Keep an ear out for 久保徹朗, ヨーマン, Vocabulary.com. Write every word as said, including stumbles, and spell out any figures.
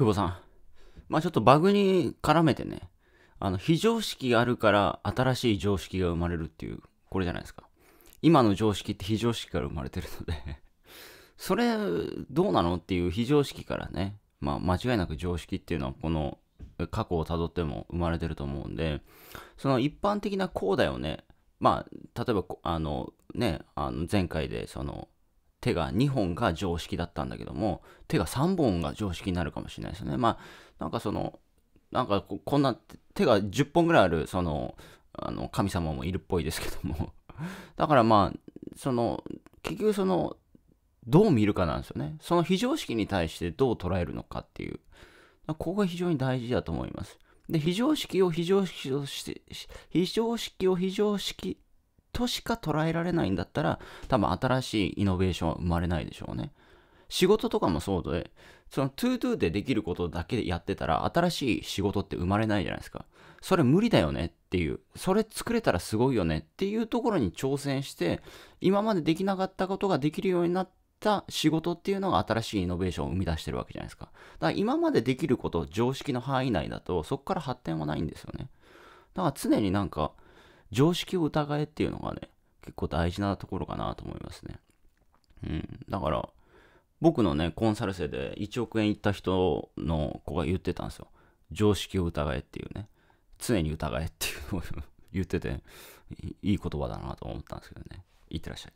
久保さん。まあちょっとバグに絡めてね、あの、非常識があるから新しい常識が生まれるっていう、これじゃないですか。今の常識って非常識から生まれてるので、それどうなのっていう非常識からね、まあ間違いなく常識っていうのはこの過去をたどっても生まれてると思うんで、その一般的なこうだよね、まあ例えばあのね、あの前回でその手がにほんが常識だったんだけども、手がさんぼんが常識になるかもしれないですよね。まあなんかその、なんかこんな手がじゅっぽんぐらいあるその、あの神様もいるっぽいですけどもだからまあその結局そのどう見るかなんですよね。その非常識に対してどう捉えるのかっていう、ここが非常に大事だと思います。で、非常識を非常識として非常識を非常識としか捉えられないんだったら、多分新しいイノベーションは生まれないでしょうね。仕事とかもそうで、その トゥードゥー でできることだけでやってたら新しい仕事って生まれないじゃないですか。それ無理だよねっていう、それ作れたらすごいよねっていうところに挑戦して、今までできなかったことができるようになった仕事っていうのが新しいイノベーションを生み出してるわけじゃないですか。だから今までできること常識の範囲内だと、そこから発展はないんですよね。だから常になんか常識を疑えっていうのがね、結構大事なところかなと思いますね。うん、だから僕のね、コンサル生でいちおくえんいった人の子が言ってたんですよ。常識を疑えっていうね。常に疑えっていうのを言ってて、いい言葉だなと思ったんですけどね。いってらっしゃい。